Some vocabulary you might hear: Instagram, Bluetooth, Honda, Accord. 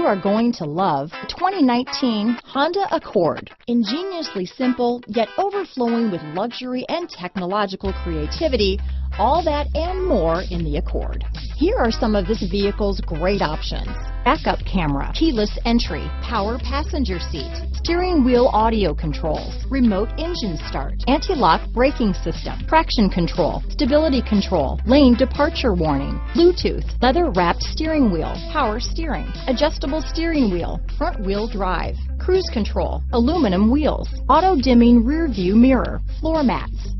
you are going to love the 2019 Honda Accord. Ingeniously simple, yet overflowing with luxury and technological creativity, all that and more in the Accord. Here are some of this vehicle's great options: backup camera, keyless entry, power passenger seat, steering wheel audio controls, remote engine start, anti-lock braking system, traction control, stability control, lane departure warning, Bluetooth, leather-wrapped steering wheel, power steering, adjustable steering wheel, front-wheel drive, cruise control, aluminum wheels, auto-dimming rear-view mirror, floor mats,